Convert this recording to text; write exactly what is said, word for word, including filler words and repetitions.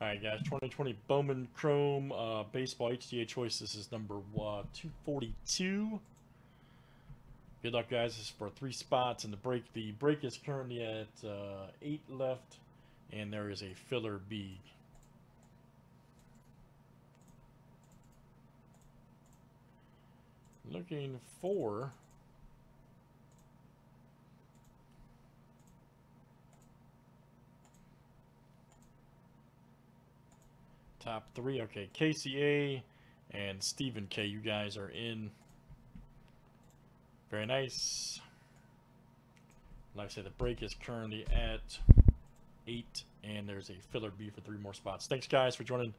Alright guys, twenty twenty Bowman Chrome uh, Baseball H T A Choice. This is number uh, two forty-two. Good luck guys, this is for three spots and the break. The break is currently at uh, eight left and there is a filler B. Looking for top three. Okay, K C A and Stephen K. You guys are in. Very nice. Like I said, the break is currently at eight, and there's a filler B for three more spots. Thanks, guys, for joining.